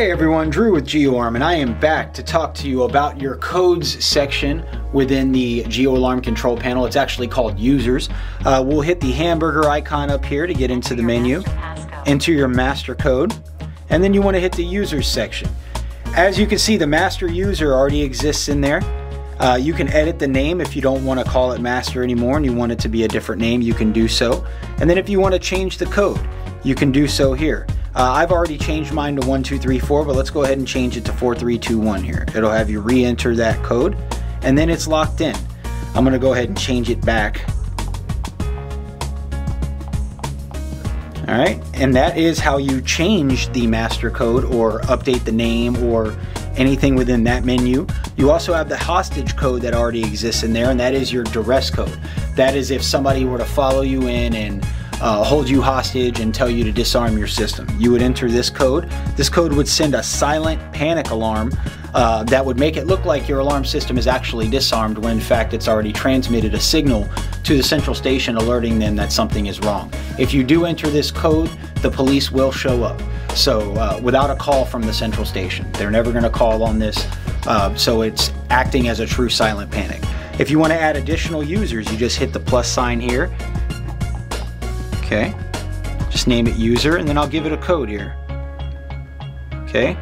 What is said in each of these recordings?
Hey everyone, Drew with GeoArm, and I am back to talk to you about your codes section within the GeoAlarm control panel. It's actually called users. We'll hit the hamburger icon up here to get into the menu, enter your master code, and then you want to hit the users section. As you can see, the master user already exists in there. You can edit the name if you don't want to call it master anymore and you want it to be a different name, you can do so. And then if you want to change the code, you can do so here. I've already changed mine to 1234, but let's go ahead and change it to 4321 here. It'll have you re-enter that code, and then it's locked in. I'm going to go ahead and change it back. All right, and that is how you change the master code or update the name or anything within that menu. You also have the hostage code that already exists in there, and that is your duress code. That is if somebody were to follow you in and hold you hostage and tell you to disarm your system. You would enter this code. This code would send a silent panic alarm that would make it look like your alarm system is actually disarmed when in fact it's already transmitted a signal to the central station alerting them that something is wrong. If you do enter this code, the police will show up. So without a call from the central station, they're never going to call on this. So it's acting as a true silent panic. If you want to add additional users, you just hit the plus sign here. Okay, just name it user, and then I'll give it a code here. Okay,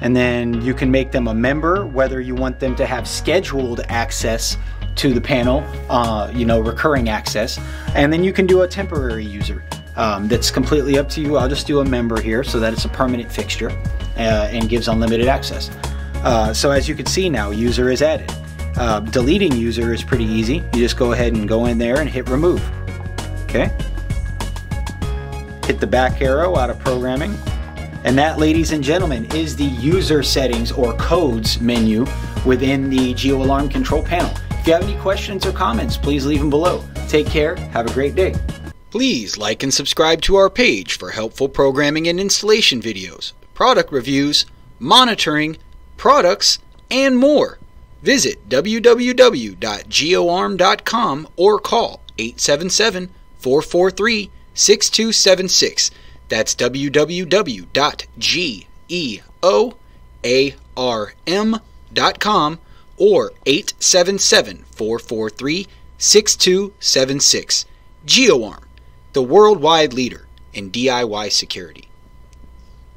and then you can make them a member, whether you want them to have scheduled access to the panel, recurring access, and then you can do a temporary user. That's completely up to you. I'll just do a member here so that it's a permanent fixture and gives unlimited access. So as you can see now, user is added. Deleting user is pretty easy. You just go ahead and go in there and hit remove. Okay. Hit the back arrow out of programming. And that, ladies and gentlemen, is the user settings or codes menu within the GeoAlarm control panel. If you have any questions or comments, please leave them below. Take care. Have a great day. Please like and subscribe to our page for helpful programming and installation videos, product reviews, monitoring, products, and more. Visit www.geoarm.com or call 877-443-6276. That's www.geoarm.com or 877-443-6276. GeoArm, the worldwide leader in DIY security.